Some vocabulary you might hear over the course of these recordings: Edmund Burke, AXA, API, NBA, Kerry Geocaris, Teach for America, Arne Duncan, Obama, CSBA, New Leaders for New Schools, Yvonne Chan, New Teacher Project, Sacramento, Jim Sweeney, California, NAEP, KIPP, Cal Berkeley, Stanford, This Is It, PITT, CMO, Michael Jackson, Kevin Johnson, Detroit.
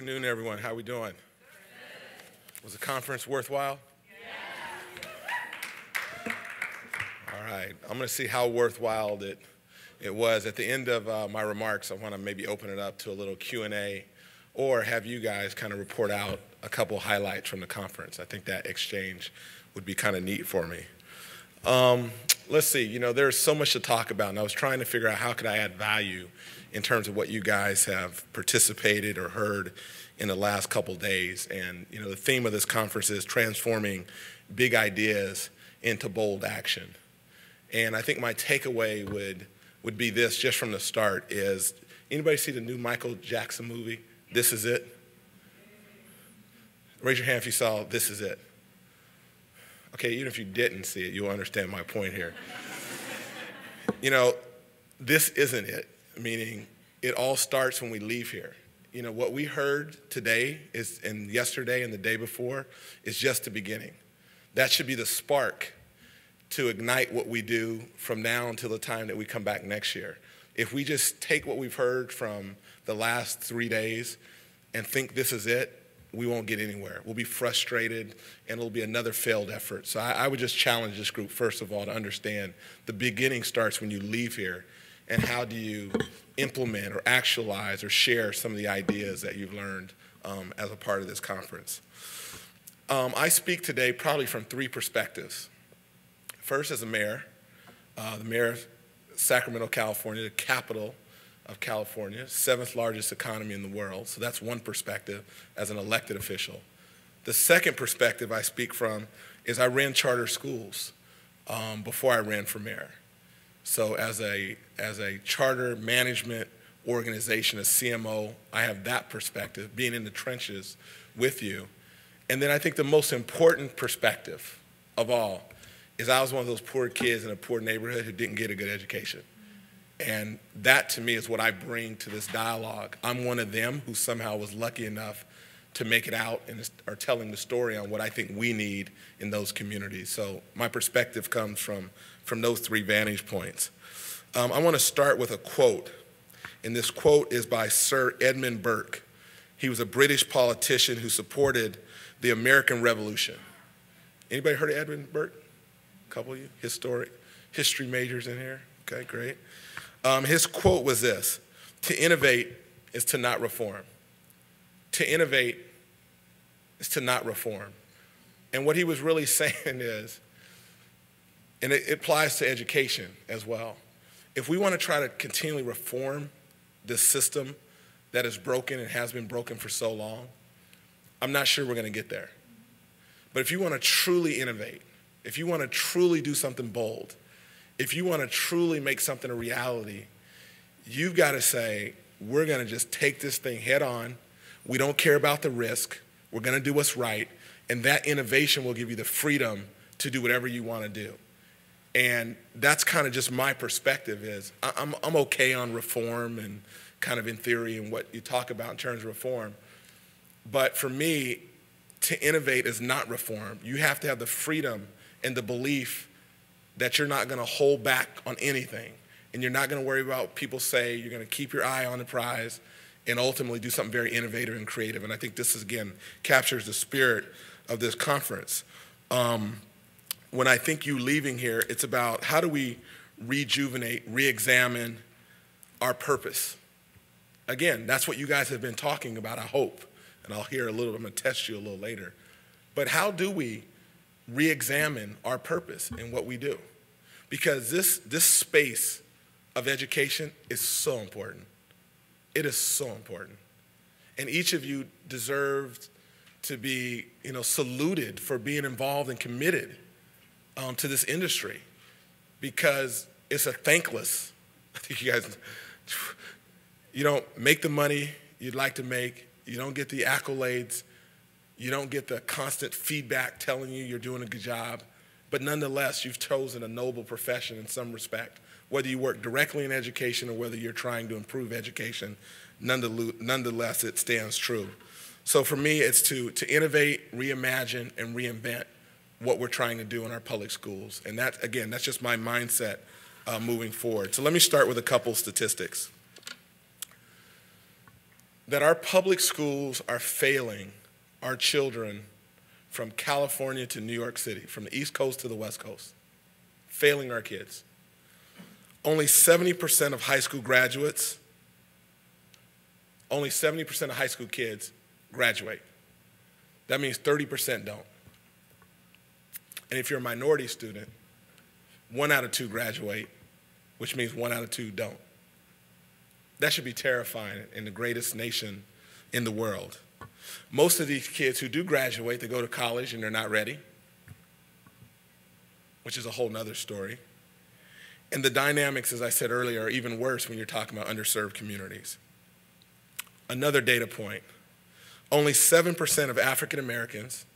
afternoon, everyone. How we doing? Good. Was the conference worthwhile? Yeah. All right. I'm going to see how worthwhile it was. At the end of my remarks, I want to maybe open it up to a little Q&A or have you guys kind of report out a couple highlights from the conference. I think that exchange would be kind of neat for me. Let's see. You know, there's so much to talk about, and I was trying to figure out how could I add value in terms of what you guys have participated or heard in the last couple days. And, you know, the theme of this conference is transforming big ideas into bold action. And I think my takeaway would be this just from the start is, anybody see the new Michael Jackson movie, This Is It? Raise your hand if you saw This Is It. Okay, even if you didn't see it, you'll understand my point here. You know, this isn't it, meaning it all starts when we leave here. You know, what we heard today is, and yesterday and the day before is just the beginning. That should be the spark to ignite what we do from now until the time that we come back next year. If we just take what we've heard from the last 3 days and think this is it, we won't get anywhere. We'll be frustrated, and it'll be another failed effort. So I would just challenge this group, first of all, to understand the beginning starts when you leave here, and how do you implement or actualize or share some of the ideas that you've learned as a part of this conference. I speak today probably from three perspectives. First, as a mayor, the mayor of Sacramento, California, the capital of California, 7th largest economy in the world. So that's one perspective as an elected official. The second perspective I speak from is I ran charter schools before I ran for mayor. So as a charter management organization, a CMO, I have that perspective, being in the trenches with you. And then I think the most important perspective of all is I was one of those poor kids in a poor neighborhood who didn't get a good education. And that, to me, is what I bring to this dialogue. I'm one of them who somehow was lucky enough to make it out and are telling the story on what I think we need in those communities. So my perspective comes from those three vantage points. I want to start with a quote. And this quote is by Sir Edmund Burke. He was a British politician who supported the American Revolution. Anybody heard of Edmund Burke? A couple of you? History majors in here? Okay, great. His quote was this: to innovate is to not reform. To innovate is to not reform. And what he was really saying is, and it applies to education as well, if we want to try to continually reform this system that is broken and has been broken for so long, I'm not sure we're going to get there. But if you want to truly innovate, if you want to truly do something bold, if you want to truly make something a reality, you've got to say, we're going to just take this thing head on. We don't care about the risk. We're going to do what's right. And that innovation will give you the freedom to do whatever you want to do. And that's kind of just my perspective is I'm okay on reform and kind of in theory and what you talk about in terms of reform. But for me, to innovate is not reform. You have to have the freedom and the belief that you're not going to hold back on anything, and you're not going to worry about what people say. You're going to keep your eye on the prize and ultimately do something very innovative and creative. And I think this, again, captures the spirit of this conference. When I think you leaving here, it's about how do we rejuvenate, re-examine our purpose. Again, that's what you guys have been talking about, I hope. And I'll hear a little, I'm going to test you a little later. But how do we re-examine our purpose and what we do? Because this space of education is so important. It is so important. And each of you deserved to be, you know, saluted for being involved and committed to this industry, because it's a thankless. I think you guys, you don't make the money you'd like to make. You don't get the accolades. You don't get the constant feedback telling you you're doing a good job. But nonetheless, you've chosen a noble profession in some respect, whether you work directly in education or whether you're trying to improve education. Nonetheless, it stands true. So for me, it's to innovate, reimagine, and reinvent what we're trying to do in our public schools. And that, again, that's just my mindset moving forward. So let me start with a couple statistics. that our public schools are failing our children from California to New York City, from the East Coast to the West Coast, failing our kids. Only 70% of high school graduates, only 70% of high school kids graduate. That means 30% don't. And if you're a minority student, 1 out of 2 graduate, which means 1 out of 2 don't. That should be terrifying in the greatest nation in the world. Most of these kids who do graduate, they go to college and they're not ready, which is a whole nother story. And the dynamics, as I said earlier, are even worse when you're talking about underserved communities. Another data point, only 7% of African Americans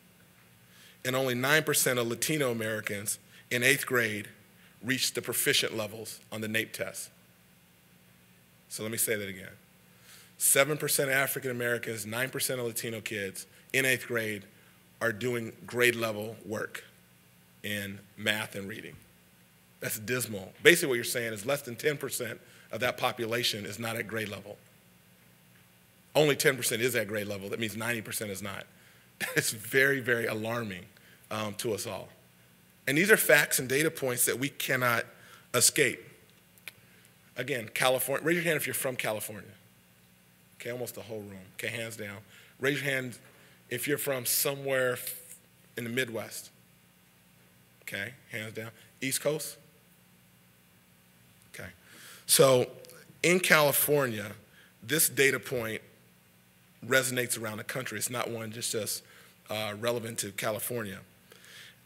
and only 9% of Latino Americans in 8th grade reached the proficient levels on the NAEP test. So let me say that again. 7% of African Americans, 9% of Latino kids in 8th grade are doing grade level work in math and reading. That's dismal. Basically what you're saying is less than 10% of that population is not at grade level. Only 10% is at grade level. That means 90% is not. That's very, very alarming to us all. And these are facts and data points that we cannot escape. Again, California, raise your hand if you're from California. Okay, almost the whole room. Okay, hands down. Raise your hand if you're from somewhere in the Midwest. Okay, hands down. East Coast? Okay. So in California, this data point resonates around the country. It's not one just relevant to California.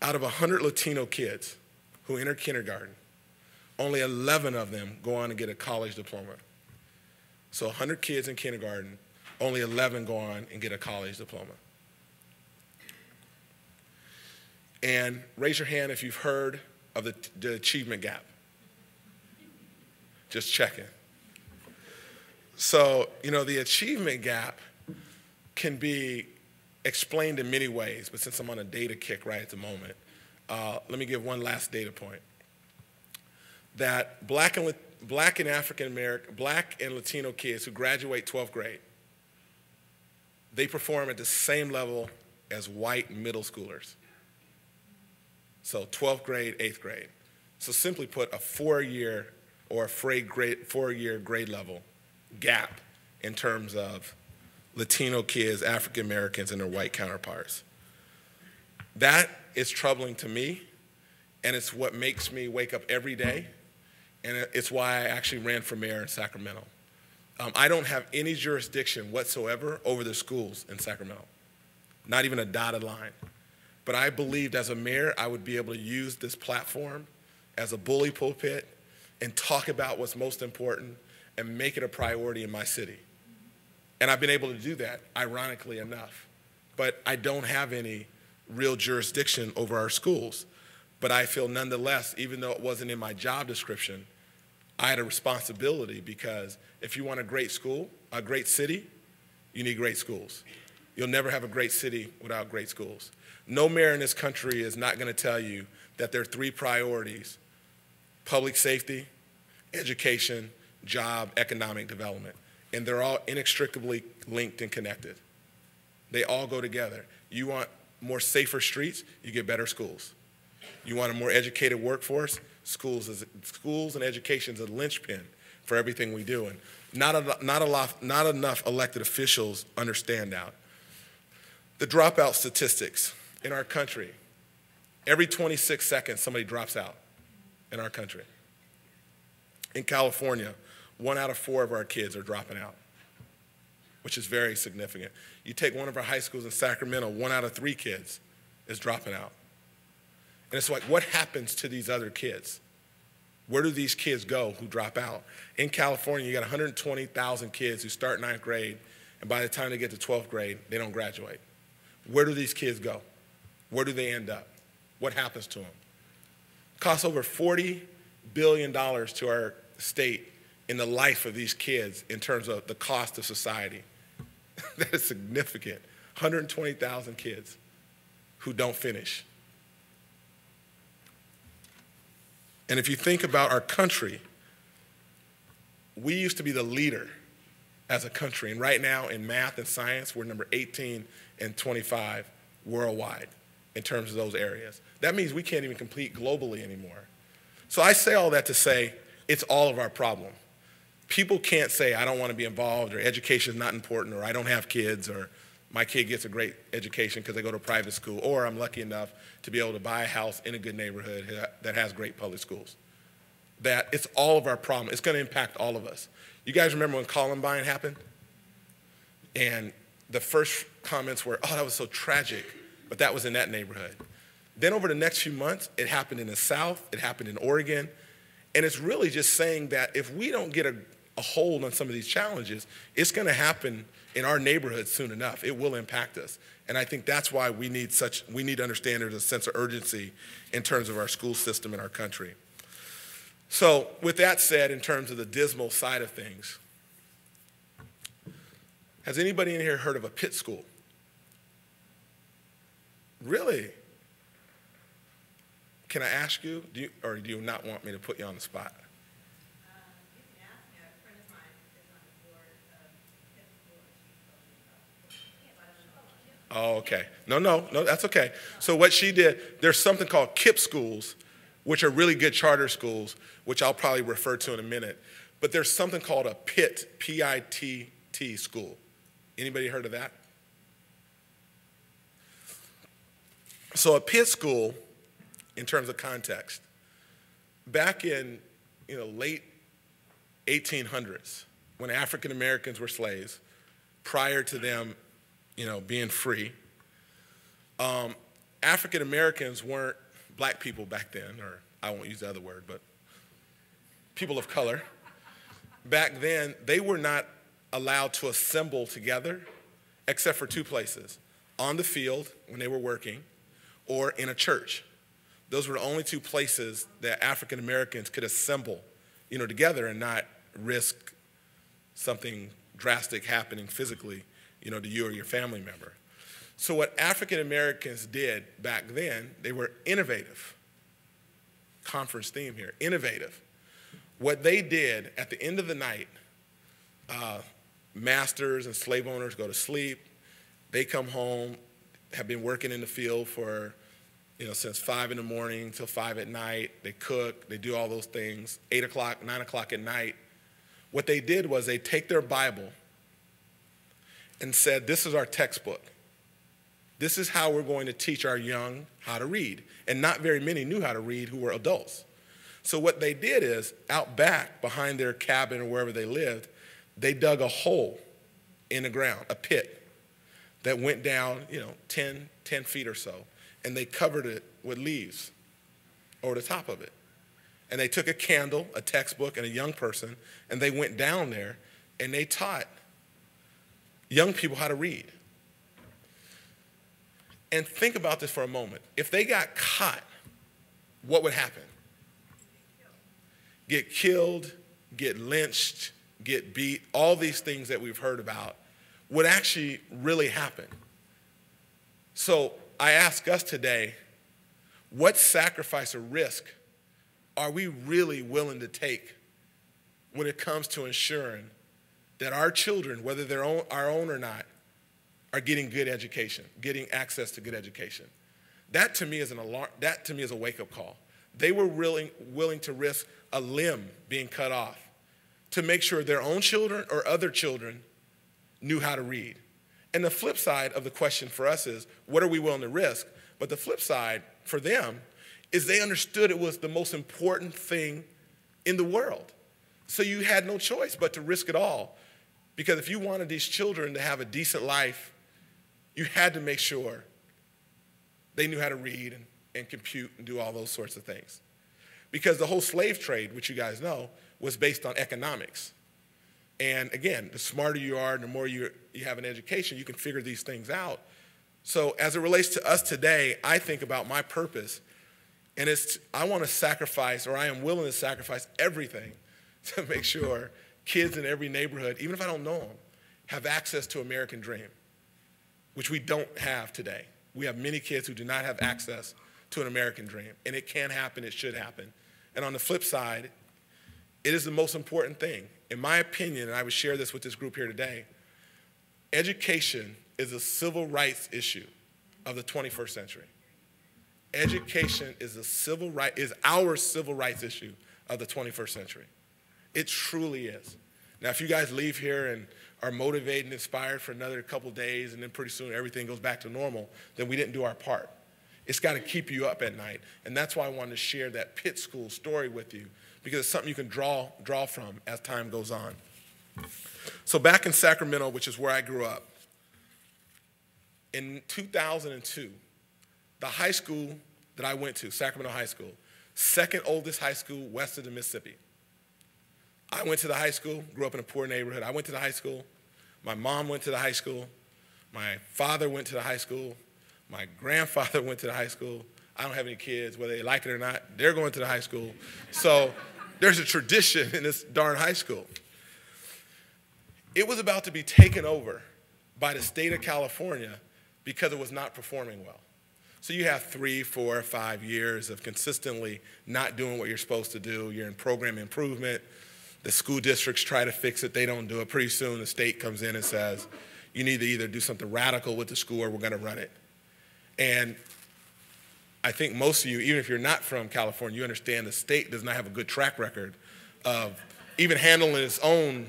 Out of 100 Latino kids who enter kindergarten, only 11 of them go on and get a college diploma. So 100 kids in kindergarten, only 11 go on and get a college diploma. And raise your hand if you've heard of the achievement gap. Just checking. So, you know, the achievement gap can be explained in many ways, but since I'm on a data kick right at the moment, let me give one last data point. That Black and Latino kids who graduate 12th grade, they perform at the same level as white middle schoolers. So 12th grade, 8th grade. So simply put, a 4-year or a four-year grade level gap in terms of Latino kids, African Americans, and their white counterparts. That is troubling to me, and it's what makes me wake up every day, and it's why I actually ran for mayor in Sacramento. I don't have any jurisdiction whatsoever over the schools in Sacramento, not even a dotted line. But I believed as a mayor, I would be able to use this platform as a bully pulpit and talk about what's most important and make it a priority in my city. And I've been able to do that, ironically enough. But I don't have any real jurisdiction over our schools. But I feel nonetheless, even though it wasn't in my job description, I had a responsibility, because if you want a great school, a great city, you need great schools. You'll never have a great city without great schools. No mayor in this country is not gonna tell you that there are 3 priorities: public safety, education, job, economic development. And they're all inextricably linked and connected. They all go together. You want more safer streets, you get better schools. You want a more educated workforce, schools and education is a linchpin for everything we do. And not enough elected officials understand that. The dropout statistics in our country, every 26 seconds somebody drops out in our country. In California, 1 out of 4 of our kids are dropping out, which is very significant. You take one of our high schools in Sacramento, 1 out of 3 kids is dropping out. And it's like, what happens to these other kids? Where do these kids go who drop out? In California, you got 120,000 kids who start 9th grade, and by the time they get to 12th grade, they don't graduate. Where do these kids go? Where do they end up? What happens to them? It costs over $40 billion to our state in the life of these kids in terms of the cost of society. That is significant. 120,000 kids who don't finish. And if you think about our country, we used to be the leader as a country. And right now in math and science, we're number 18 and 25 worldwide in terms of those areas. That means we can't even compete globally anymore. So I say all that to say it's all of our problem. People can't say, I don't want to be involved, or education is not important, or I don't have kids, or my kid gets a great education because they go to private school, or I'm lucky enough to be able to buy a house in a good neighborhood that has great public schools. That it's all of our problem. It's going to impact all of us. You guys remember when Columbine happened? And the first comments were, oh, that was so tragic, but that was in that neighborhood. Then over the next few months, it happened in the South, it happened in Oregon, and it's really just saying that if we don't get a hold on some of these challenges, it's going to happen in our neighborhood soon enough. It will impact us. And I think that's why we need to understand there's a sense of urgency in terms of our school system in our country. So with that said, in terms of the dismal side of things, has anybody in here heard of a PITT school? Really? Can I ask you, or do you not want me to put you on the spot? You can ask me. A friend of mine is on the board of PITT school, and she told me about it. Oh, okay. No, that's okay. So what she did, there's something called KIPP schools, which are really good charter schools, which I'll probably refer to in a minute. But there's something called a PITT, P-I-T-T school. Anybody heard of that? So a PITT school, in terms of context, back in late 1800s, when African Americans were slaves, prior to them being free, African Americans weren't black people back then, or I won't use the other word, but people of color. Back then, they were not allowed to assemble together except for two places, on the field when they were working or in a church. Those were the only two places that African Americans could assemble together and not risk something drastic happening physically to you or your family member. So what African Americans did back then, they were innovative. Conference theme here, innovative. What they did at the end of the night, masters and slave owners go to sleep. They come home, have been working in the field for, since 5 in the morning till 5 at night. They cook, they do all those things, 8 o'clock, 9 o'clock at night. What they did was they take their Bible and said, this is our textbook. This is how we're going to teach our young how to read. And not very many knew how to read who were adults. So what they did is, out back behind their cabin or wherever they lived, they dug a hole in the ground, a pit, that went down 10 feet or so. And they covered it with leaves over the top of it. And they took a candle, a textbook, and a young person, and they went down there, and they taught young people how to read. And think about this for a moment. If they got caught, what would happen? Get killed, get lynched, get beat. All these things that we've heard about would actually really happen. So I ask us today, what sacrifice or risk are we really willing to take when it comes to ensuring that our children, whether they're our own or not, are getting good education, getting access to good education? That to me is an alarm. That to me is a wake-up call. They were really willing to risk a limb being cut off to make sure their own children or other children knew how to read. And the flip side of the question for us is, what are we willing to risk? But the flip side for them is they understood it was the most important thing in the world. So you had no choice but to risk it all, because if you wanted these children to have a decent life, you had to make sure they knew how to read and compute and do all those sorts of things. Because the whole slave trade, which you guys know, was based on economics. And again, the smarter you are, the more you have an education, you can figure these things out. So as it relates to us today, I think about my purpose. And it's, I want to sacrifice, or I am willing to sacrifice everything to make sure kids in every neighborhood, even if I don't know them, have access to American Dream, which we don't have today. We have many kids who do not have access to an American Dream, and it can happen, it should happen. And on the flip side, It is the most important thing. In my opinion, and I would share this with this group here today, education is a civil rights issue of the 21st century. Education is a civil right, is our civil rights issue of the 21st century. It truly is. Now, if you guys leave here and are motivated and inspired for another couple days, and then pretty soon everything goes back to normal, then we didn't do our part. It's got to keep you up at night. And that's why I wanted to share that PITT school story with you, because it's something you can draw from as time goes on. So back in Sacramento, which is where I grew up, in 2002, the high school that I went to, Sacramento High School, second oldest high school west of the Mississippi. I went to the high school, grew up in a poor neighborhood. I went to the high school. My mom went to the high school. My father went to the high school. My grandfather went to the high school. I don't have any kids, whether they like it or not, they're going to the high school. So there's a tradition in this darn high school. It was about to be taken over by the state of California because it was not performing well. So you have 3, 4, 5 years of consistently not doing what you're supposed to do. You're in program improvement. The school districts try to fix it. They don't do it. Pretty soon the state comes in and says, you need to either do something radical with the school or we're going to run it. And I think most of you, even if you're not from California, you understand the state does not have a good track record of even handling its own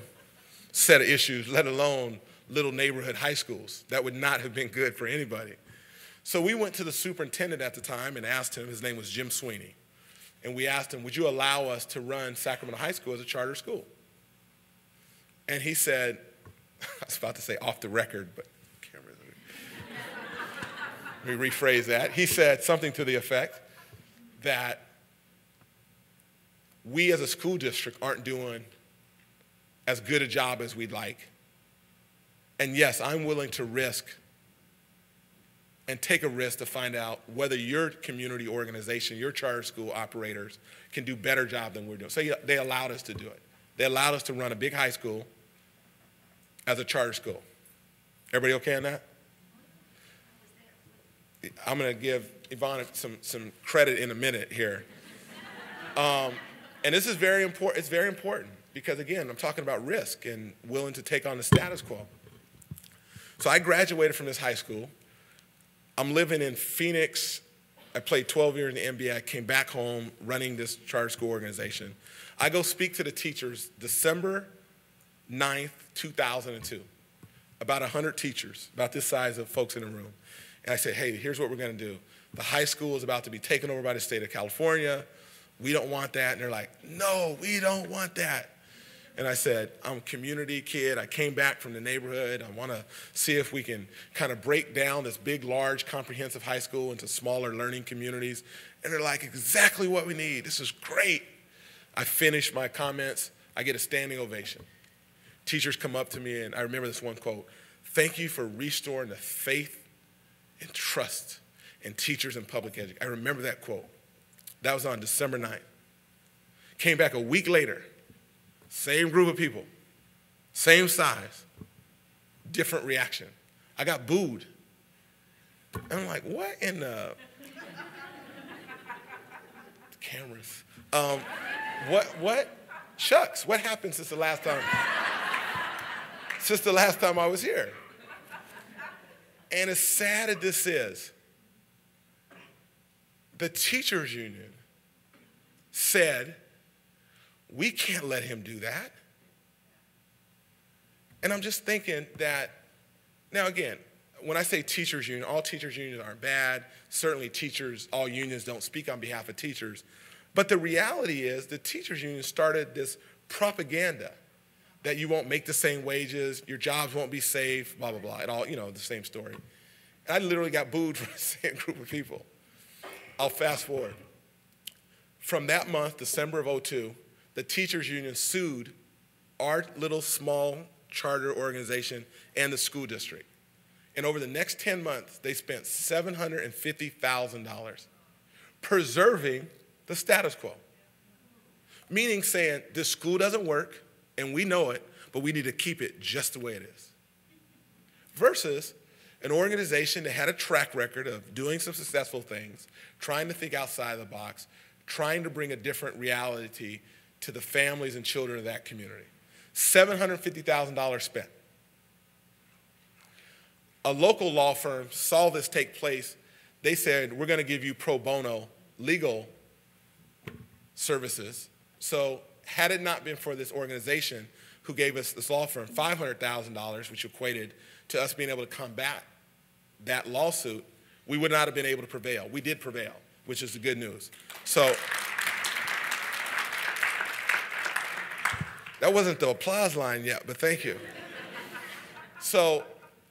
set of issues, let alone little neighborhood high schools. That would not have been good for anybody. So we went to the superintendent at the time and asked him, his name was Jim Sweeney, and we asked him, would you allow us to run Sacramento High School as a charter school? And he said, I was about to say off the record, but cameras. Let me rephrase that. He said something to the effect that we as a school district aren't doing as good a job as we'd like. And yes, I'm willing to risk and take a risk to find out whether your community organization, your charter school operators can do a better job than we're doing. So they allowed us to do it. They allowed us to run a big high school as a charter school. Everybody okay on that? I'm gonna give Yvonne some credit in a minute here. And this is very important, it's very important because again, I'm talking about risk and willing to take on the status quo. So I graduated from this high school. I'm living in Phoenix. I played 12 years in the NBA. I came back home running this charter school organization. I go speak to the teachers December 9th, 2002, about 100 teachers, about this size of folks in the room. And I said, hey, here's what we're going to do. The high school is about to be taken over by the state of California. We don't want that. And they're like, no, we don't want that. And I said, I'm a community kid. I came back from the neighborhood. I want to see if we can kind of break down this big, large, comprehensive high school into smaller learning communities. And they're like, exactly what we need. This is great. I finish my comments. I get a standing ovation. Teachers come up to me, and I remember this one quote, thank you for restoring the faith and trust in teachers and public education. I remember that quote. That was on December 9th. Came back a week later. Same group of people, same size, different reaction. I got booed. I'm like, what in the cameras? What? Shucks, what happened since the last time? Since the last time I was here. And as sad as this is, the teachers union said, we can't let him do that. And I'm just thinking that, now again, when I say teachers union, all teachers unions aren't bad. Certainly teachers, all unions don't speak on behalf of teachers. But the reality is the teachers union started this propaganda that you won't make the same wages, your jobs won't be safe, blah, blah, blah. It all, you know, the same story. And I literally got booed from the same group of people. I'll fast forward. From that month, December of 2002, the teachers union sued our little small charter organization and the school district. And over the next 10 months, they spent $750,000 preserving the status quo. Meaning saying, this school doesn't work, and we know it, but we need to keep it just the way it is. Versus an organization that had a track record of doing some successful things, trying to think outside the box, trying to bring a different reality to the families and children of that community. $750,000 spent. A local law firm saw this take place. They said, we're going to give you pro bono legal services. So had it not been for this organization who gave us, this law firm, $500,000, which equated to us being able to combat that lawsuit, we would not have been able to prevail. We did prevail, which is the good news. So that wasn't the applause line yet, but thank you. So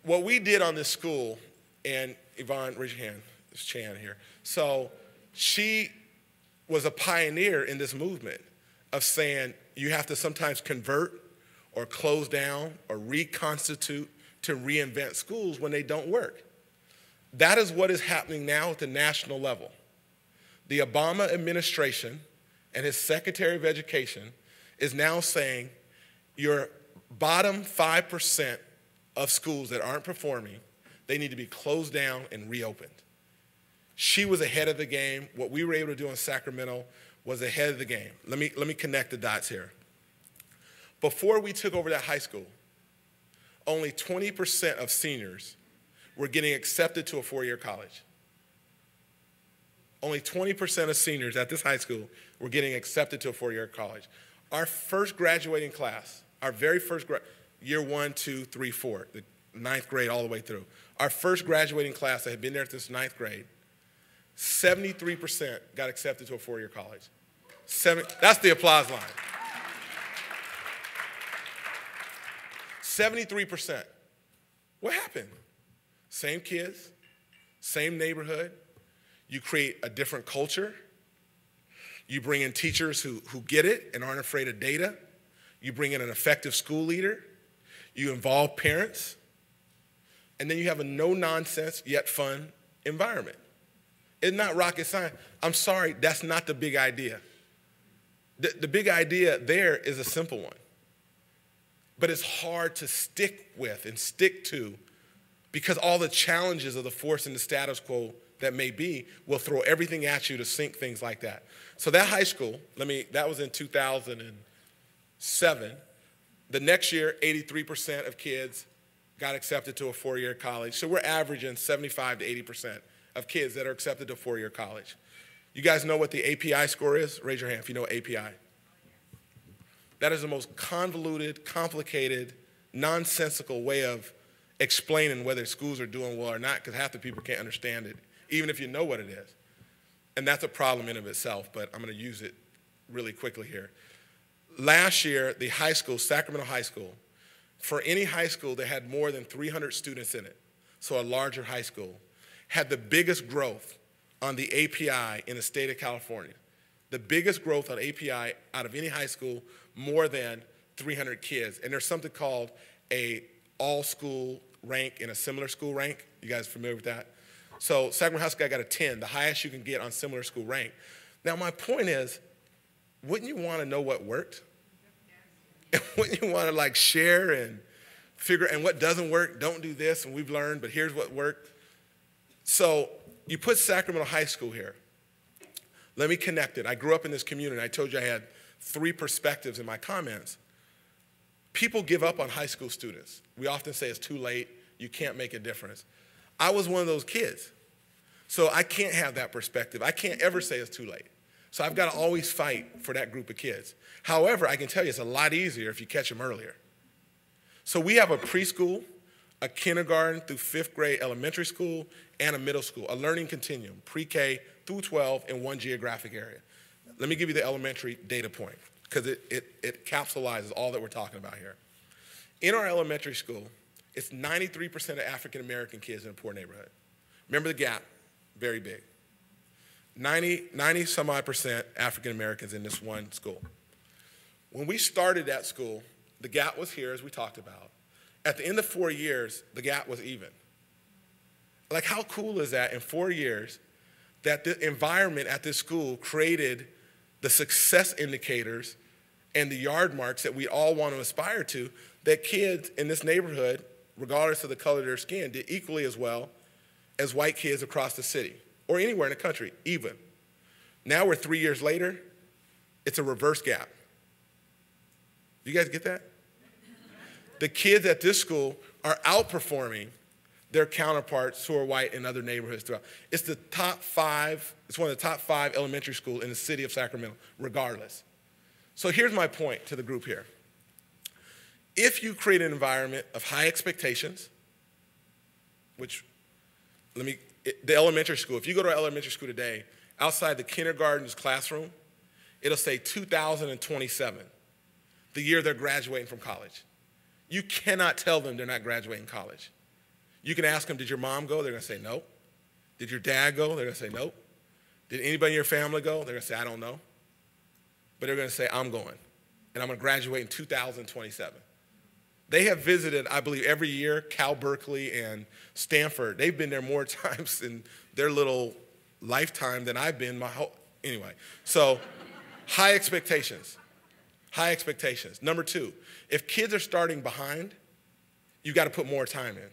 what we did on this school, and Yvonne, raise your hand, it's Chan here. So she was a pioneer in this movement of saying you have to sometimes convert or close down or reconstitute to reinvent schools when they don't work. That is what is happening now at the national level. The Obama administration and his Secretary of Education is now saying your bottom 5% of schools that aren't performing, they need to be closed down and reopened. She was ahead of the game. What we were able to do in Sacramento was ahead of the game. Let me connect the dots here. Before we took over that high school, only 20% of seniors were getting accepted to a four-year college. Only 20% of seniors at this high school were getting accepted to a four-year college. Our first graduating class, our very first, year 1, 2, 3, 4, the 9th grade all the way through. Our first graduating class that had been there since 9th grade, 73% got accepted to a four-year college. That's the applause line. 73%. What happened? Same kids, same neighborhood. You create a different culture. You bring in teachers who get it and aren't afraid of data. You bring in an effective school leader. You involve parents. And then you have a no-nonsense yet fun environment. It's not rocket science. I'm sorry, that's not the big idea. The big idea there is a simple one. But it's hard to stick with and stick to because all the challenges of the force and the status quo that may be will throw everything at you to sink things like that. So that high school, that was in 2007. The next year, 83% of kids got accepted to a four-year college. So we're averaging 75 to 80% of kids that are accepted to a four-year college. You guys know what the API score is? Raise your hand if you know API. That is the most convoluted, complicated, nonsensical way of explaining whether schools are doing well or not, because half the people can't understand it, even if you know what it is. And that's a problem in and of itself, but I'm going to use it really quickly here. Last year, the high school, Sacramento High School, for any high school that had more than 300 students in it, so a larger high school, had the biggest growth on the API in the state of California. The biggest growth on API out of any high school, more than 300 kids. And there's something called a all-school rank and a similar school rank. You guys familiar with that? So Sacramento High School got a 10, the highest you can get on similar school rank. Now my point is, wouldn't you want to know what worked? And wouldn't you want to like share and figure, and what doesn't work, don't do this, and we've learned, but here's what worked. So you put Sacramento High School here. Let me connect it. I grew up in this community. I told you I had three perspectives in my comments. People give up on high school students. We often say it's too late. You can't make a difference. I was one of those kids. So I can't have that perspective. I can't ever say it's too late. So I've got to always fight for that group of kids. However, I can tell you it's a lot easier if you catch them earlier. So we have a preschool, a kindergarten through 5th grade elementary school, and a middle school, a learning continuum, pre-K through 12 in one geographic area. Let me give you the elementary data point, because it capsulizes all that we're talking about here. In our elementary school, it's 93% of African-American kids in a poor neighborhood. Remember the gap, very big. 90-some-odd percent African-Americans in this one school. When we started that school, the gap was here, as we talked about. At the end of 4 years, the gap was even. Like, how cool is that in 4 years that the environment at this school created the success indicators and the yard marks that we all want to aspire to, that kids in this neighborhood, regardless of the color of their skin, did equally as well as white kids across the city or anywhere in the country, even. Now we're 3 years later, it's a reverse gap. You guys get that? The kids at this school are outperforming their counterparts who are white in other neighborhoods throughout. It's the top five, it's one of the top five elementary schools in the city of Sacramento, regardless. So here's my point to the group here. If you create an environment of high expectations, which, the elementary school, if you go to our elementary school today, outside the kindergarten's classroom, it'll say 2027, the year they're graduating from college. You cannot tell them they're not graduating college. You can ask them, did your mom go? They're gonna say no. Did your dad go? They're gonna say no. Did anybody in your family go? They're gonna say, I don't know. But they're gonna say, I'm going, and I'm gonna graduate in 2027. They have visited, I believe, every year, Cal Berkeley and Stanford. They've been there more times in their little lifetime than I've been my whole, anyway. So high expectations, high expectations. Number two, if kids are starting behind, you've got to put more time in.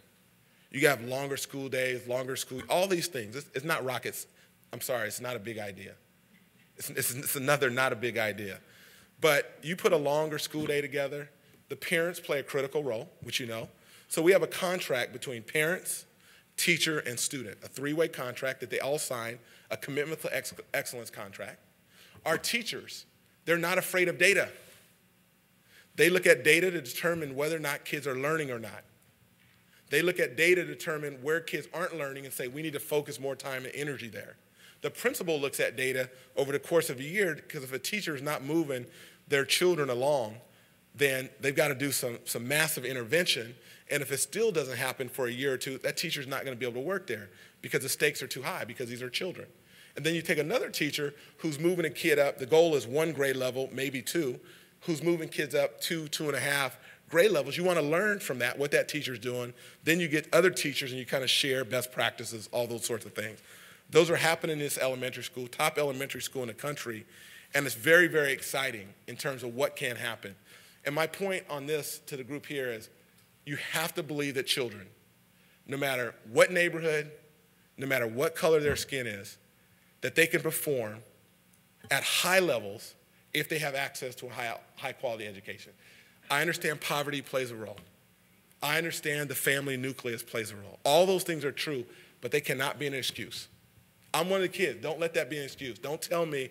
You got to have longer school days, longer school, all these things. It's not rockets. I'm sorry, it's not a big idea. It's another not a big idea. But you put a longer school day together. The parents play a critical role, which you know. So we have a contract between parents, teacher, and student, a three-way contract that they all sign, a commitment to excellence contract. Our teachers, they're not afraid of data. They look at data to determine whether or not kids are learning or not. They look at data to determine where kids aren't learning and say, we need to focus more time and energy there. The principal looks at data over the course of a year, because if a teacher is not moving their children along, then they've got to do some massive intervention. And if it still doesn't happen for a year or two, that teacher's not going to be able to work there because the stakes are too high, because these are children. And then you take another teacher who's moving a kid up. The goal is one grade level, maybe two, who's moving kids up two, 2.5 grade levels. You want to learn from that, what that teacher's doing. Then you get other teachers and you kind of share best practices, all those sorts of things. Those are happening in this elementary school, top elementary school in the country. And it's very, very exciting in terms of what can happen. And my point on this to the group here is you have to believe that children, no matter what neighborhood, no matter what color their skin is, that they can perform at high levels if they have access to a high quality education. I understand poverty plays a role. I understand the family nucleus plays a role. All those things are true, but they cannot be an excuse. I'm one of the kids. Don't let that be an excuse. Don't tell me,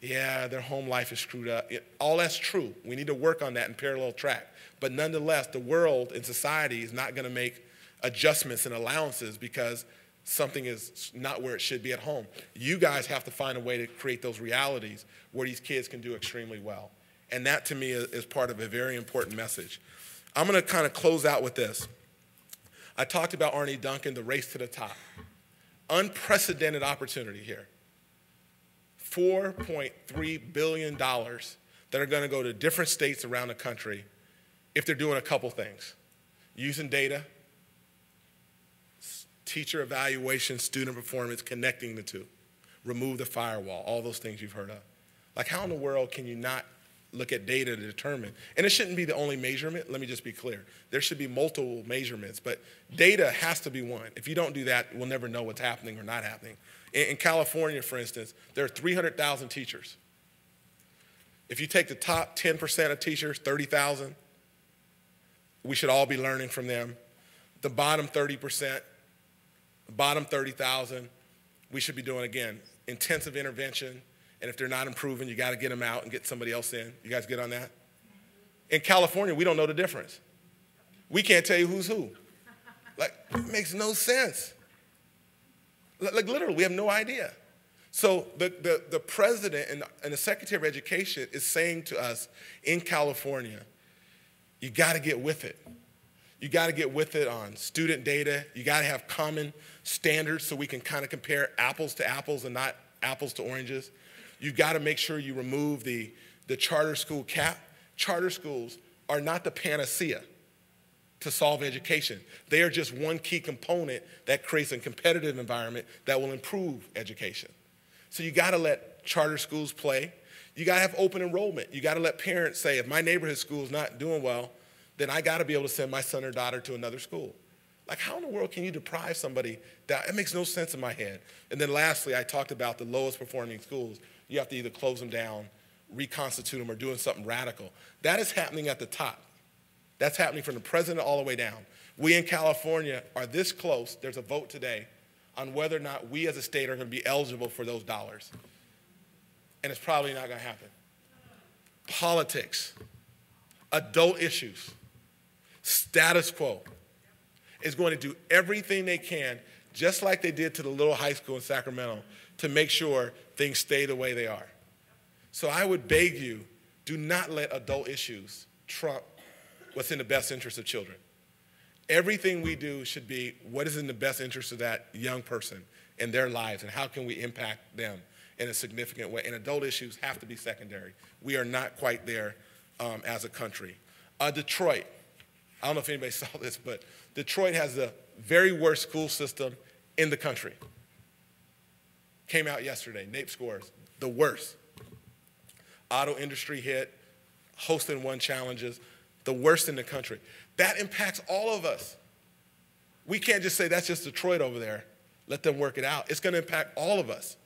yeah, their home life is screwed up. All that's true. We need to work on that in parallel track. But nonetheless, the world and society is not going to make adjustments and allowances because something is not where it should be at home. You guys have to find a way to create those realities where these kids can do extremely well. And that, to me, is part of a very important message. I'm going to kind of close out with this. I talked about Arne Duncan, the race to the top. Unprecedented opportunity here. $4.3 billion that are going to go to different states around the country if they're doing a couple things. Using data, teacher evaluation, student performance, connecting the two. Remove the firewall, all those things you've heard of. Like, how in the world can you not look at data to determine? And it shouldn't be the only measurement. Let me just be clear. There should be multiple measurements, but data has to be one. If you don't do that, we'll never know what's happening or not happening. In California, for instance, there are 300,000 teachers. If you take the top 10% of teachers, 30,000, we should all be learning from them. The bottom 30%, the bottom 30,000, we should be doing, again, intensive intervention. And if they're not improving, you got to get them out and get somebody else in. You guys get on that? In California, we don't know the difference. We can't tell you who's who. Like, it makes no sense. Like, literally, we have no idea. So the president and the secretary of education is saying to us in California, you got to get with it. You got to get with it on student data. You got to have common standards so we can kind of compare apples to apples and not apples to oranges. You've got to make sure you remove the charter school cap. Charter schools are not the panacea to solve education. They are just one key component that creates a competitive environment that will improve education. So you got to let charter schools play. You got to have open enrollment. You got to let parents say, if my neighborhood school is not doing well, then I got to be able to send my son or daughter to another school. Like, how in the world can you deprive somebody? That makes no sense in my head. And then lastly, I talked about the lowest performing schools. You have to either close them down reconstitute them or doing something radical. That is happening at the top. That's happening from the president all the way down. We in California are this close. There's a vote today on whether or not we as a state are going to be eligible for those dollars. And it's probably not going to happen. Politics, adult issues, status quo is going to do everything they can, just like they did to the little high school in Sacramento, to make sure things stay the way they are. So I would beg you, do not let adult issues trump what's in the best interest of children. Everything we do should be what is in the best interest of that young person and their lives, and how can we impact them in a significant way. And adult issues have to be secondary. We are not quite there as a country. Detroit, I don't know if anybody saw this, but Detroit has the very worst school system in the country. Came out yesterday, NAEP scores, the worst. Auto industry hit, hosting one challenges, the worst in the country. That impacts all of us. We can't just say that's just Detroit over there. Let them work it out. It's going to impact all of us.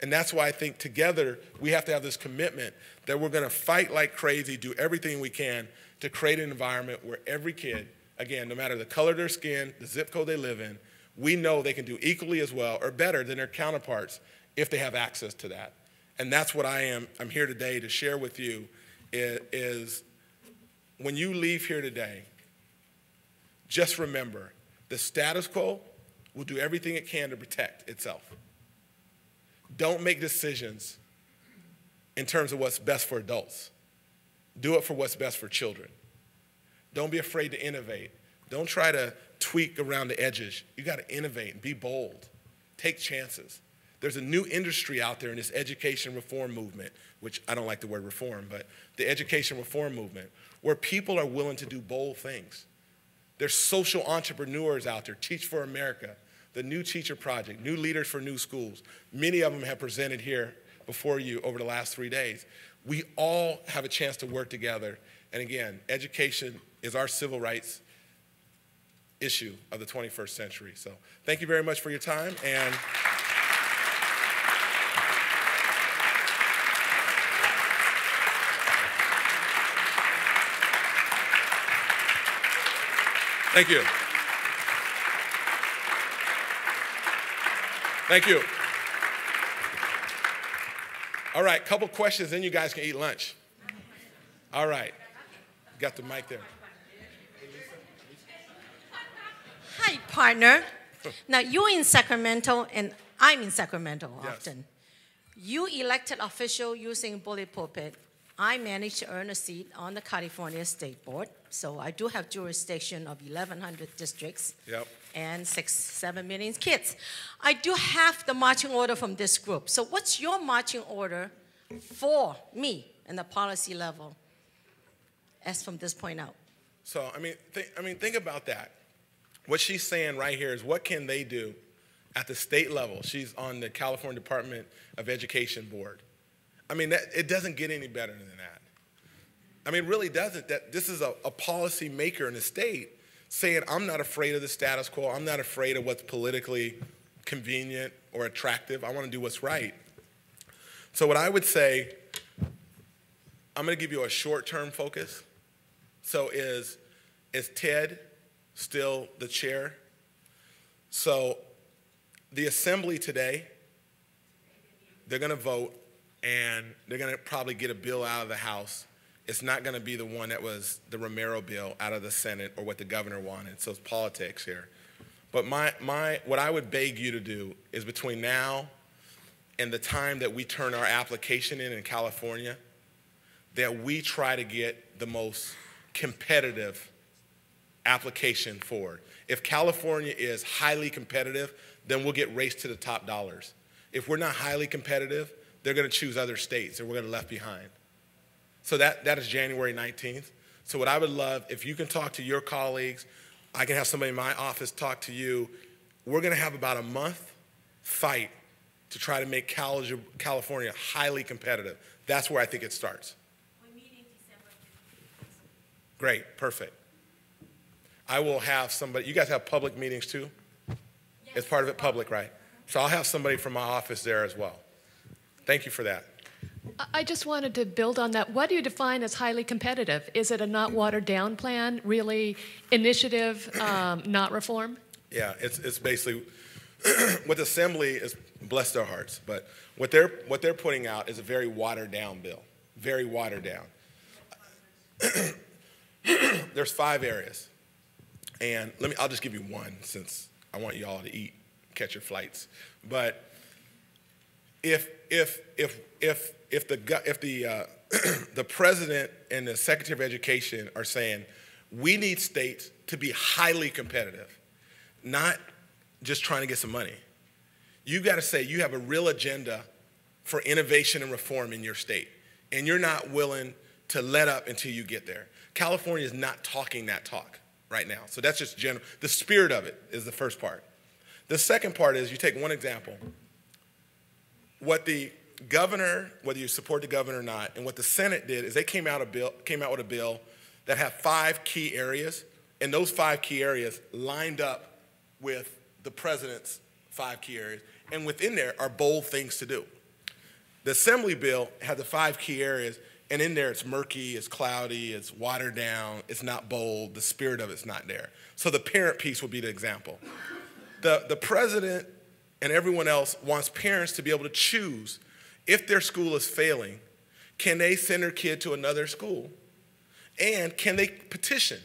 And that's why I think together we have to have this commitment that we're going to fight like crazy, do everything we can to create an environment where every kid, again, no matter the color of their skin, the zip code they live in, we know they can do equally as well or better than their counterparts if they have access to that. And that's what I'm here today to share with you is when you leave here today, just remember the status quo will do everything it can to protect itself. Don't make decisions in terms of what's best for adults. Do it for what's best for children. Don't be afraid to innovate. Don't try to tweak around the edges. You got to innovate and be bold. Take chances. There's a new industry out there in this education reform movement, which I don't like the word reform, but the education reform movement, where people are willing to do bold things. There's social entrepreneurs out there. Teach for America, the New Teacher Project, New Leaders for New Schools. Many of them have presented here before you over the last 3 days. We all have a chance to work together. And again, education is our civil rights issue of the 21st century. So thank you very much for your time. And thank you. Thank you. All right, couple questions, then you guys can eat lunch. All right. Got the mic there. Hi, partner. Now, you're in Sacramento, and I'm in Sacramento often. Yes. You elected official using bully pulpit. I managed to earn a seat on the California State Board, so I do have jurisdiction of 1,100 districts and 7 million kids. I do have the marching order from this group. So what's your marching order for me in the policy level as from this point out? So, I mean, think about that. What she's saying right here is what can they do at the state level? She's on the California Department of Education Board. I mean, it doesn't get any better than that. I mean, it really doesn't. This is a policy maker in the state saying, I'm not afraid of the status quo. I'm not afraid of what's politically convenient or attractive. I want to do what's right. So what I would say, I'm going to give you a short-term focus. So is Ted still the chair? So the assembly today, they're going to vote. And they're going to probably get a bill out of the House. It's not going to be the one that was the Romero bill out of the Senate or what the governor wanted. So it's politics here. But what I would beg you to do is between now and the time that we turn our application in California, that we try to get the most competitive application forward. If California is highly competitive, then we'll get race to the top dollars. If we're not highly competitive, they're going to choose other states, and we're going to be left behind. So that is January 19th. So what I would love, if you can talk to your colleagues, I can have somebody in my office talk to you. We're going to have about a month fight to try to make California highly competitive. That's where I think it starts. We're meeting December 15th. Great, perfect. I will have somebody. You guys have public meetings too? Yes. It's part of it public, right? So I'll have somebody from my office there as well. Thank you for that. I just wanted to build on that. What do you define as highly competitive? Is it a not watered down plan, really initiative, not reform? Yeah, it's basically what Assembly is, bless their hearts, but what they're putting out is a very watered down bill, very watered down. There's 5 areas, and I'll just give you one since I want you all to eat, catch your flights. But if the president and the secretary of education are saying we need states to be highly competitive, not just trying to get some money, you got to say you have a real agenda for innovation and reform in your state, and you're not willing to let up until you get there. California is not talking that talk right now. So that's just general. The spirit of it is the first part. The second part is you take one example. What the governor, whether you support the governor or not, and what the Senate did is they came out with a bill that had 5 key areas, and those 5 key areas lined up with the president's 5 key areas, and within there are bold things to do. The Assembly bill had the 5 key areas, and in there it's murky, it's cloudy, it's watered down, it's not bold, the spirit of it's not there. So the parent piece would be the example. The president and everyone else wants parents to be able to choose if their school is failing, can they send their kid to another school? And can they petition?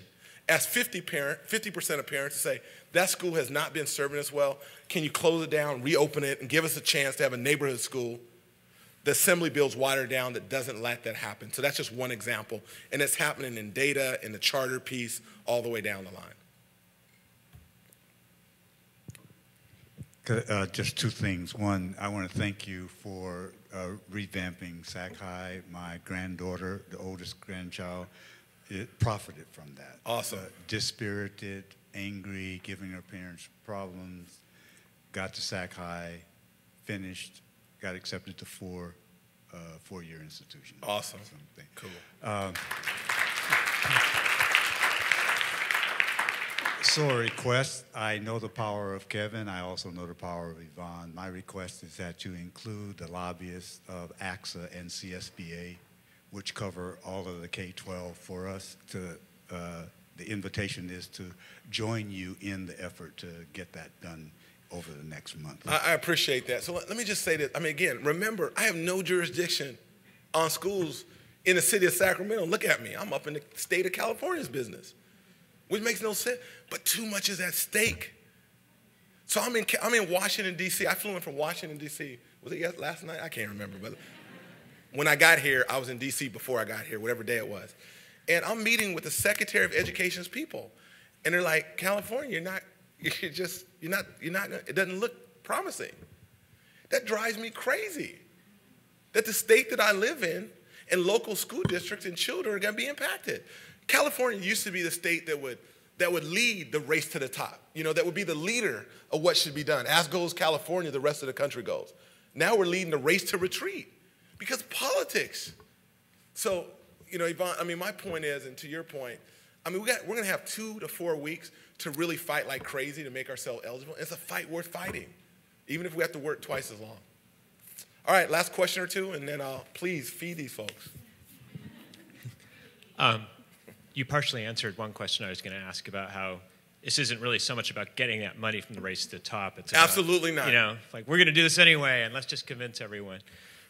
Ask 50% of parents to say, that school has not been serving us well. Can you close it down, reopen it, and give us a chance to have a neighborhood school? The Assembly bill's watered down that doesn't let that happen. So that's just one example. And it's happening in data, in the charter piece, all the way down the line. Just 2 things. One, I want to thank you for revamping SAC High. My granddaughter, the oldest grandchild, it profited from that. Awesome. Dispirited, angry, giving her parents problems, got to SAC High, finished, got accepted to 4-year institution. Awesome. Something. Cool. So a request, I know the power of Kevin, I also know the power of Yvonne. My request is that you include the lobbyists of AXA and CSBA, which cover all of the K-12 for us. The invitation is to join you in the effort to get that done over the next month. I appreciate that. So let me just say this. I mean, again, remember, I have no jurisdiction on schools in the city of Sacramento. Look at me. I'm up in the state of California's business, which makes no sense, but too much is at stake. So I'm in Washington, D.C. I flew in from Washington, D.C. Was it last night? I can't remember, but when I got here, I was in D.C. before I got here, whatever day it was. And I'm meeting with the Secretary of Education's people, and they're like, California, it doesn't look promising. That drives me crazy, that the state that I live in and local school districts and children are gonna be impacted. California used to be the state that would lead the race to the top. You know, that would be the leader of what should be done. As goes California, the rest of the country goes. Now we're leading the race to retreat because of politics. So, you know, Yvonne, I mean, my point is, and to your point, I mean, we're going to have 2 to 4 weeks to really fight like crazy to make ourselves eligible. It's a fight worth fighting, even if we have to work twice as long. All right, last question or 2, and then I'll please feed these folks. You partially answered one question I was going to ask about how this isn't really so much about getting that money from the race to the top. It's about, absolutely not. You know, like, we're going to do this anyway, and let's just convince everyone.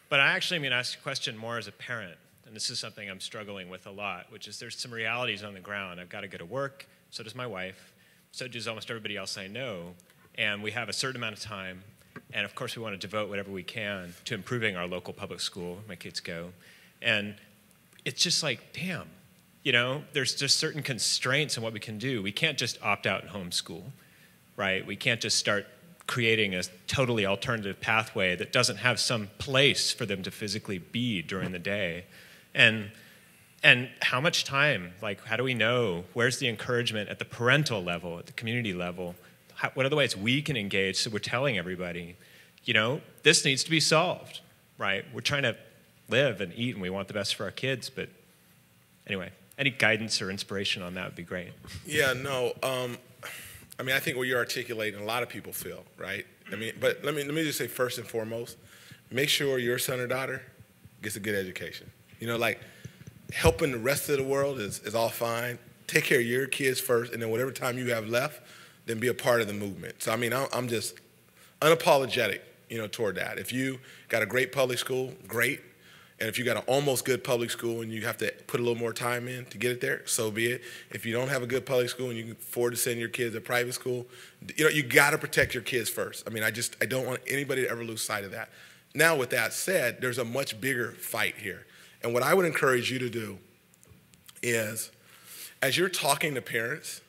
But I actually mean, I asked a question more as a parent, and this is something I'm struggling with a lot, which is there's some realities on the ground. I've got to go to work. So does my wife. So does almost everybody else I know. And we have a certain amount of time. And, of course, we want to devote whatever we can to improving our local public school. My kids go. And it's just like, damn. You know, there's just certain constraints on what we can do. We can't just opt out and homeschool, right? We can't just start creating a totally alternative pathway that doesn't have some place for them to physically be during the day. And how much time? Like, how do we know? Where's the encouragement at the parental level, at the community level? What are the ways we can engage so we're telling everybody, you know, this needs to be solved, right? We're trying to live and eat, and we want the best for our kids, but anyway. Any guidance or inspiration on that would be great. Yeah, no. I mean, I think what you're articulating, a lot of people feel, right? I mean, but let me just say first and foremost, make sure your son or daughter gets a good education. You know, like helping the rest of the world is all fine. Take care of your kids first, and then whatever time you have left, then be a part of the movement. So I mean, I'm just unapologetic, you know, toward that. If you got a great public school, great. And if you got an almost good public school and you have to put a little more time in to get it there, so be it. If you don't have a good public school and you can afford to send your kids to private school, you know, you got to protect your kids first. I mean, I don't want anybody to ever lose sight of that. Now, with that said, there's a much bigger fight here. And what I would encourage you to do is, as you're talking to parents,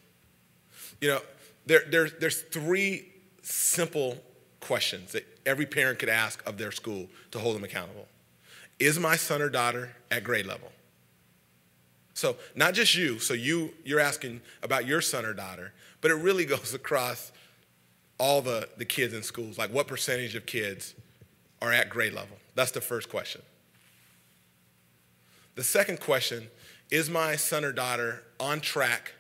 you know, there's three simple questions that every parent could ask of their school to hold them accountable. Is my son or daughter at grade level? So not just you, so you're asking about your son or daughter, but it really goes across all the kids in schools, like what percentage of kids are at grade level? That's the first question. The second question, is my son or daughter on track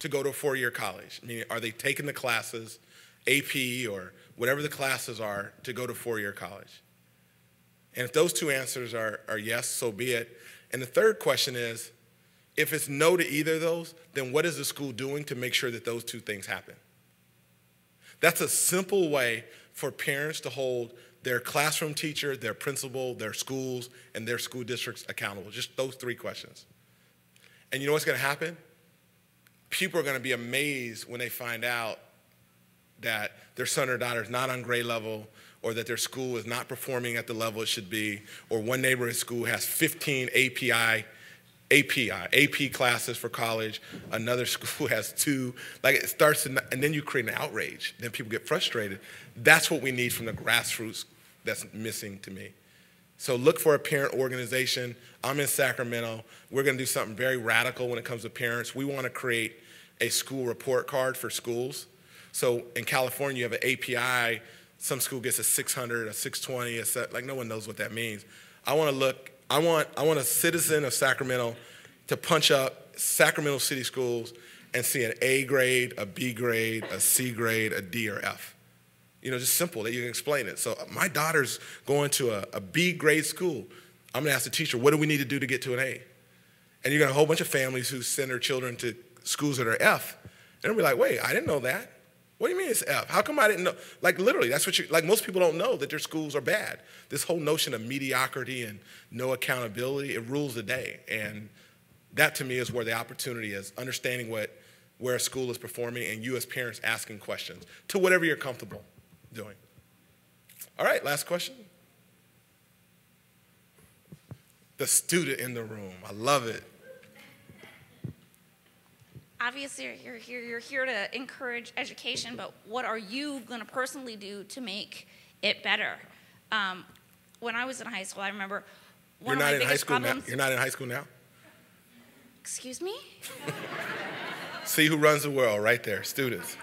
to go to a four-year college? I mean, are they taking the classes, AP or whatever the classes are, to go to four-year college? And if those two answers are yes, so be it. And the third question is, if it's no to either of those, then what is the school doing to make sure that those two things happen? That's a simple way for parents to hold their classroom teacher, their principal, their schools, and their school districts accountable. Just those three questions. And you know what's going to happen? People are going to be amazed when they find out that their son or daughter is not on grade level, or that their school is not performing at the level it should be, or one neighborhood school has 15 AP classes for college, another school has 2. Like, it starts, and then you create an outrage. Then people get frustrated. That's what we need from the grassroots. That's missing to me. So look for a parent organization. I'm in Sacramento. We're gonna do something very radical when it comes to parents. We wanna create a school report card for schools. So in California, you have an API. Some school gets a 600, a 620, a 7, like no one knows what that means. I want to look, I want a citizen of Sacramento to punch up Sacramento City Schools and see an A grade, a B grade, a C grade, a D or F. You know, just simple that you can explain it. So my daughter's going to a B grade school. I'm gonna ask the teacher, what do we need to do to get to an A? And you got a whole bunch of families who send their children to schools that are F. And they'll be like, wait, I didn't know that. What do you mean it's F? How come I didn't know? Like, literally, that's what you, like, most people don't know that their schools are bad. This whole notion of mediocrity and no accountability, it rules the day. And that, to me, is where the opportunity is, understanding where a school is performing and you as parents asking questions to whatever you're comfortable doing. All right, last question. The student in the room. I love it. Obviously, you're here to encourage education, but what are you going to personally do to make it better? When I was in high school, I remember one of my biggest problems. You're not in high school now? Excuse me? See who runs the world right there, students.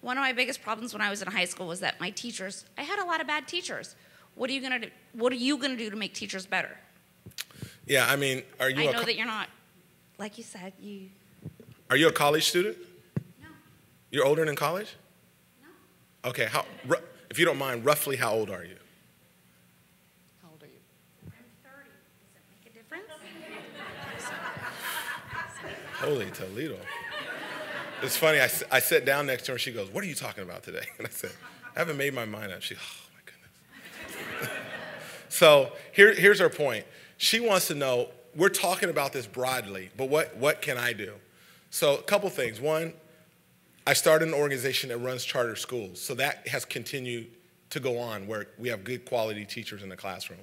One of my biggest problems when I was in high school was that my teachers, I had a lot of bad teachers. What are you going to do? What are you going to do to make teachers better? Yeah, I mean, are you I know that you're not, like you said, you... Are you a college student? No. You're older than college? No. Okay, how, if you don't mind, roughly how old are you? How old are you? I'm 30. Does that make a difference? Holy Toledo. It's funny, I sat down next to her and she goes, what are you talking about today? And I said, I haven't made my mind up. She, oh my goodness. So here's her point. She wants to know, we're talking about this broadly, but what can I do? So a couple things. One, I started an organization that runs charter schools, so that has continued to go on where we have good quality teachers in the classroom.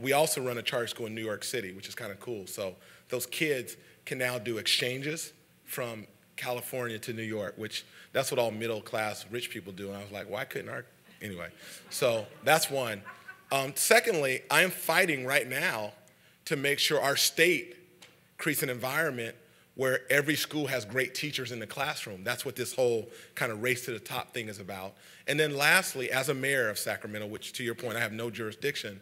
We also run a charter school in New York City, which is kind of cool. So those kids can now do exchanges from California to New York, which that's what all middle class rich people do. And I was like, why couldn't our, anyway. So that's one. Secondly, I am fighting right now to make sure our state creates an environment where every school has great teachers in the classroom. That's what this whole kind of race to the top thing is about. And then lastly, as a mayor of Sacramento, which to your point, I have no jurisdiction,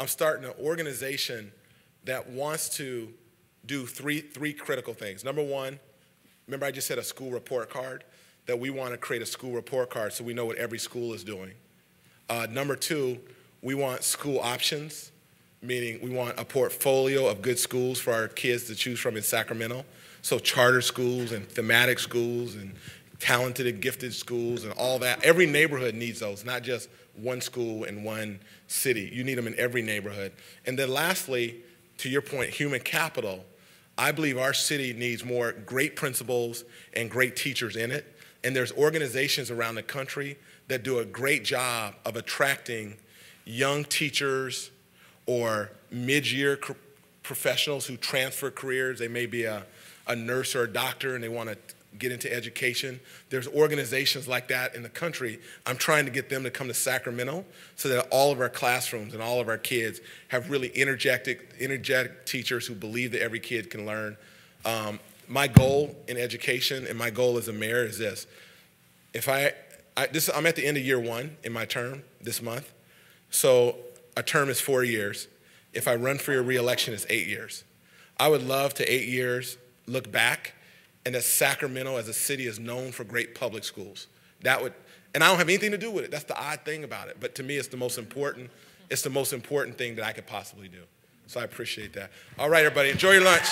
I'm starting an organization that wants to do three critical things. Number one, remember I just said a school report card, that we want to create a school report card so we know what every school is doing. Number two, we want school options, meaning we want a portfolio of good schools for our kids to choose from in Sacramento. So charter schools and thematic schools and talented and gifted schools and all that. Every neighborhood needs those, not just one school in one city. You need them in every neighborhood. And then lastly, to your point, human capital. I believe our city needs more great principals and great teachers in it. And there's organizations around the country that do a great job of attracting young teachers or mid-year professionals who transfer careers. They may be a nurse or a doctor and they want to get into education. There's organizations like that in the country. I'm trying to get them to come to Sacramento so that all of our classrooms and all of our kids have really energetic teachers who believe that every kid can learn. My goal in education and my goal as a mayor is this. If I'm at the end of year one in my term this month. So a term is 4 years. If I run for your reelection, it's 8 years. I would love to 8 years look back and that Sacramento as a city is known for great public schools. That would, and I don't have anything to do with it. That's the odd thing about it. But to me, it's the most important thing that I could possibly do. So I appreciate that. All right, everybody, enjoy your lunch.